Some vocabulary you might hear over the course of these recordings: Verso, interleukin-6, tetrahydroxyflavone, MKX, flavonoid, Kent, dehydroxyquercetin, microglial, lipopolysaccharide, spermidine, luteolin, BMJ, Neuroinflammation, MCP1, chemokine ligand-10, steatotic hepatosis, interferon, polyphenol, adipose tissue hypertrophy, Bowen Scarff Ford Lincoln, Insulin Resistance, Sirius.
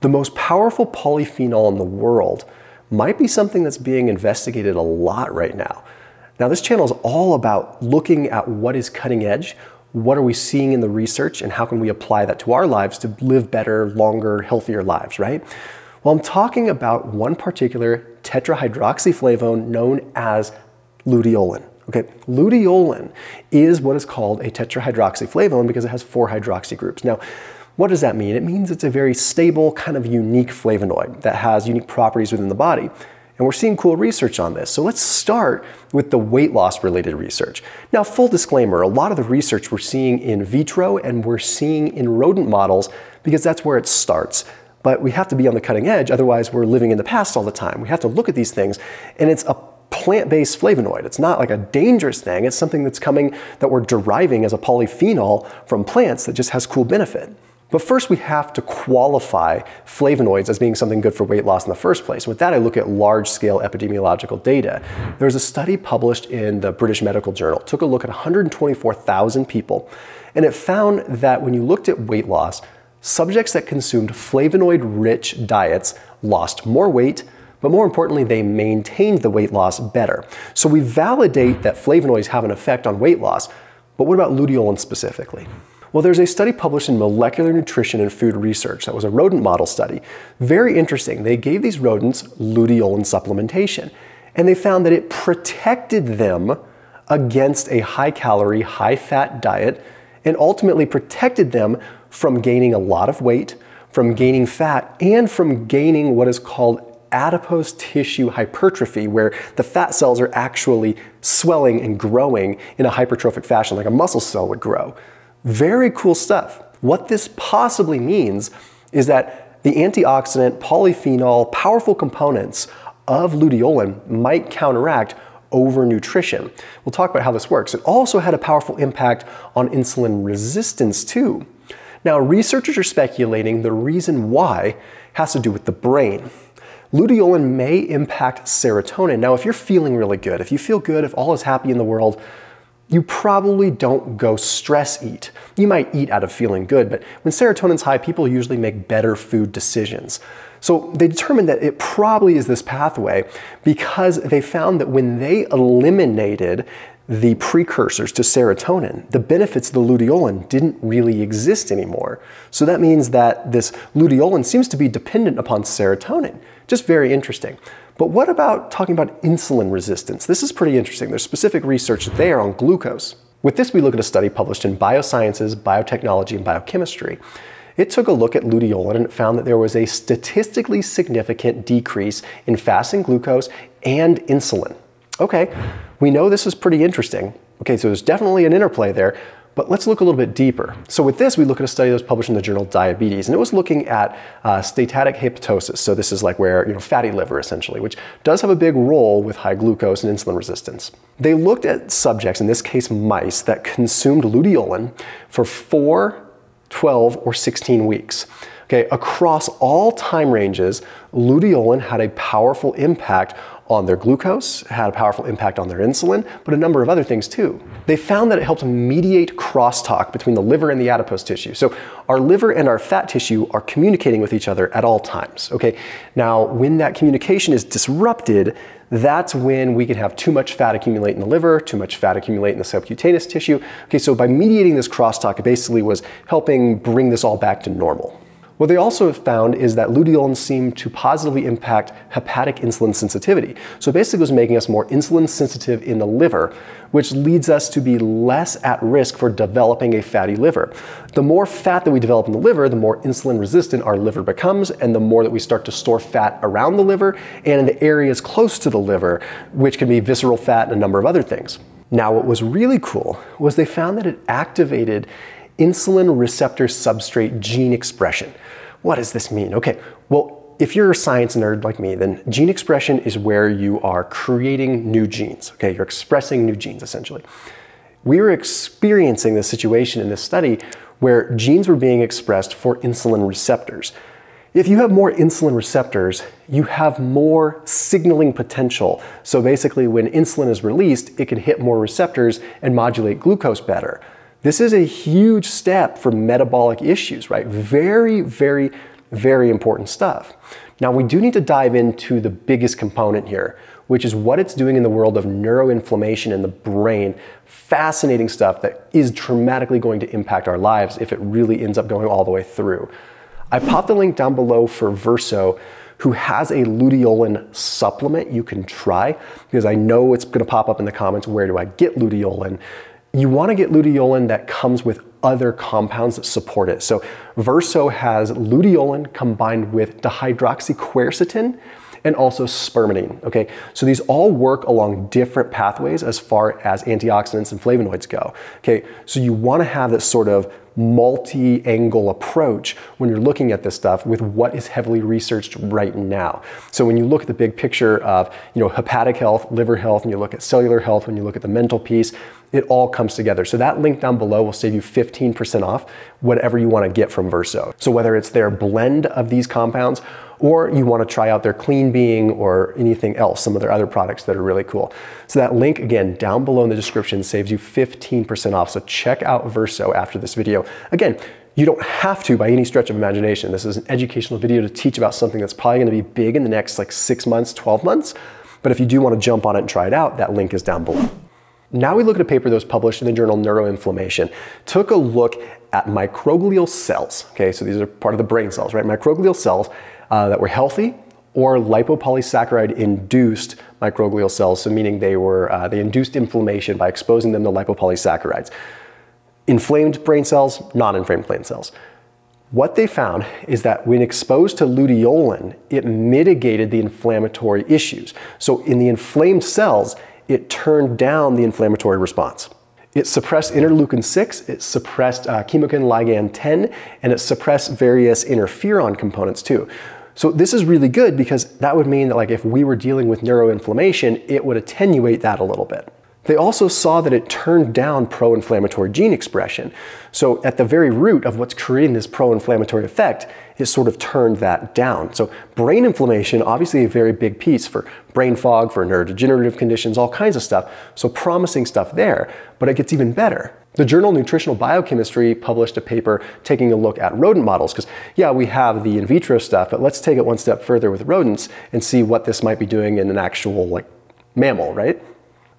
The most powerful polyphenol in the world might be something that's being investigated a lot right now. Now, this channel is all about looking at what is cutting edge, what are we seeing in the research, and how can we apply that to our lives to live better, longer, healthier lives, right? Well, I'm talking about one particular tetrahydroxyflavone known as luteolin. Okay, luteolin is what is called a tetrahydroxyflavone because it has four hydroxy groups. Now, what does that mean? It means it's a very stable, kind of unique flavonoid that has unique properties within the body. And we're seeing cool research on this. So let's start with the weight loss related research. Now, full disclaimer, a lot of the research we're seeing in vitro and we're seeing in rodent models because that's where it starts. But we have to be on the cutting edge, otherwise we're living in the past all the time. We have to look at these things, and it's a plant-based flavonoid. It's not like a dangerous thing. It's something that's coming that we're deriving as a polyphenol from plants that just has cool benefit. But first, we have to qualify flavonoids as being something good for weight loss in the first place. With that, I look at large-scale epidemiological data. There was a study published in the British Medical Journal. It took a look at 124,000 people, and it found that when you looked at weight loss, subjects that consumed flavonoid-rich diets lost more weight, but more importantly, they maintained the weight loss better. So we validate that flavonoids have an effect on weight loss, but what about luteolin specifically? Well, there's a study published in Molecular Nutrition and Food Research that was a rodent model study. Very interesting. They gave these rodents luteolin supplementation, and they found that it protected them against a high-calorie, high-fat diet, and ultimately protected them from gaining a lot of weight, from gaining fat, and from gaining what is called adipose tissue hypertrophy, where the fat cells are actually swelling and growing in a hypertrophic fashion, like a muscle cell would grow. Very cool stuff. What this possibly means is that the antioxidant, polyphenol, powerful components of luteolin might counteract overnutrition. We'll talk about how this works. It also had a powerful impact on insulin resistance too. Now, researchers are speculating the reason why has to do with the brain. Luteolin may impact serotonin. Now, if you're feeling really good, if you feel good, if all is happy in the world, you probably don't go stress eat. You might eat out of feeling good, but when serotonin's high, people usually make better food decisions. So they determined that it probably is this pathway because they found that when they eliminated the precursors to serotonin, the benefits of the luteolin didn't really exist anymore. So that means that this luteolin seems to be dependent upon serotonin. Just very interesting. But what about talking about insulin resistance? This is pretty interesting. There's specific research there on glucose. With this, we look at a study published in Biosciences, Biotechnology, and Biochemistry. It took a look at luteolin and it found that there was a statistically significant decrease in fasting glucose and insulin. Okay, we know this is pretty interesting. Okay, so there's definitely an interplay there, but let's look a little bit deeper. So with this, we look at a study that was published in the journal Diabetes, and it was looking at steatotic hepatosis. So this is like where, you know, fatty liver essentially, which does have a big role with high glucose and insulin resistance. They looked at subjects, in this case mice, that consumed luteolin for 4, 12, or 16 weeks. Okay, across all time ranges, luteolin had a powerful impact on their glucose, had a powerful impact on their insulin, but a number of other things too. They found that it helped mediate crosstalk between the liver and the adipose tissue. So our liver and our fat tissue are communicating with each other at all times, okay? Now, when that communication is disrupted, that's when we can have too much fat accumulate in the liver, too much fat accumulate in the subcutaneous tissue. Okay, so by mediating this crosstalk, it basically was helping bring this all back to normal. What they also found is that luteolin seemed to positively impact hepatic insulin sensitivity. So basically it was making us more insulin sensitive in the liver, which leads us to be less at risk for developing a fatty liver. The more fat that we develop in the liver, the more insulin resistant our liver becomes, and the more that we start to store fat around the liver and in the areas close to the liver, which can be visceral fat and a number of other things. Now, what was really cool was they found that it activated insulin receptor substrate gene expression. What does this mean? Okay, well, if you're a science nerd like me, then gene expression is where you are creating new genes, okay? You're expressing new genes, essentially. We were experiencing this situation in this study where genes were being expressed for insulin receptors. If you have more insulin receptors, you have more signaling potential. So basically, when insulin is released, it can hit more receptors and modulate glucose better. This is a huge step for metabolic issues, right? Very, very Very important stuff. Now we do need to dive into the biggest component here, which is what it's doing in the world of neuroinflammation in the brain. Fascinating stuff that is dramatically going to impact our lives if it really ends up going all the way through. I popped a link down below for Verso, who has a luteolin supplement you can try, because I know it's gonna pop up in the comments, where do I get luteolin? You wanna get luteolin that comes with other compounds that support it. So Verso has luteolin combined with dehydroxyquercetin and also spermidine, okay? So these all work along different pathways as far as antioxidants and flavonoids go, okay? So you wanna have this sort of multi-angle approach when you're looking at this stuff with what is heavily researched right now. So when you look at the big picture of, you know, hepatic health, liver health, and you look at cellular health, when you look at the mental piece, it all comes together. So that link down below will save you 15% off whatever you wanna get from Verso. So whether it's their blend of these compounds, or you wanna try out their Clean Being or anything else, some of their other products that are really cool. So that link, again, down below in the description saves you 15% off. So check out Verso after this video. Again, you don't have to by any stretch of imagination. This is an educational video to teach about something that's probably gonna be big in the next like 6 months, 12 months. But if you do wanna jump on it and try it out, that link is down below. Now we look at a paper that was published in the journal Neuroinflammation. Took a look at microglial cells, okay? So these are part of the brain cells, right? Microglial cells that were healthy, or lipopolysaccharide induced microglial cells, so meaning they induced inflammation by exposing them to lipopolysaccharides. Inflamed brain cells, non-inflamed brain cells. What they found is that when exposed to luteolin, it mitigated the inflammatory issues. So in the inflamed cells, it turned down the inflammatory response. It suppressed interleukin-6, it suppressed chemokine ligand-10, and it suppressed various interferon components too. So this is really good, because that would mean that, like, if we were dealing with neuroinflammation, it would attenuate that a little bit. They also saw that it turned down pro-inflammatory gene expression. So at the very root of what's creating this pro-inflammatory effect, it sort of turned that down. So brain inflammation, obviously a very big piece for brain fog, for neurodegenerative conditions, all kinds of stuff. So promising stuff there, but it gets even better. The journal Nutritional Biochemistry published a paper taking a look at rodent models, because yeah, we have the in vitro stuff, but let's take it one step further with rodents and see what this might be doing in an actual, like, mammal, right?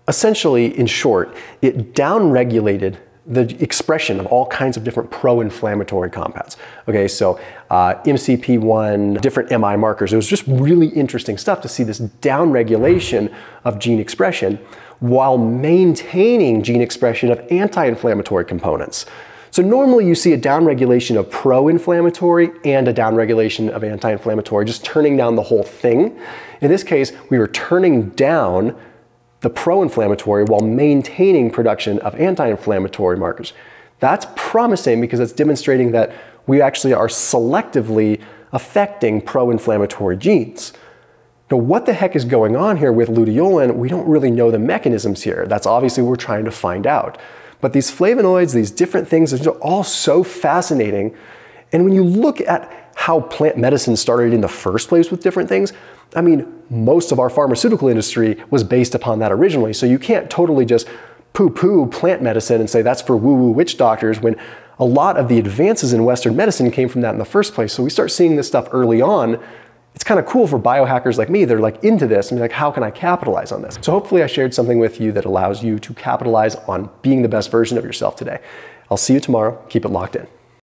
Essentially, in short, it downregulated the expression of all kinds of different pro-inflammatory compounds. Okay, so MCP1, different MI markers. It was just really interesting stuff to see this downregulation of gene expression while maintaining gene expression of anti-inflammatory components. So normally you see a downregulation of pro-inflammatory and a downregulation of anti-inflammatory, just turning down the whole thing. In this case, we were turning down the pro-inflammatory while maintaining production of anti-inflammatory markers. That's promising, because it's demonstrating that we actually are selectively affecting pro-inflammatory genes. Now, what the heck is going on here with luteolin? We don't really know the mechanisms here. That's obviously what we're trying to find out. But these flavonoids, these different things, are all so fascinating. And when you look at how plant medicine started in the first place with different things, I mean, most of our pharmaceutical industry was based upon that originally, so you can't totally just poo-poo plant medicine and say that's for woo-woo witch doctors, when a lot of the advances in Western medicine came from that in the first place. So we start seeing this stuff early on. It's kind of cool for biohackers like me. They're like into this and be like, how can I capitalize on this? So hopefully I shared something with you that allows you to capitalize on being the best version of yourself today. I'll see you tomorrow. Keep it locked in.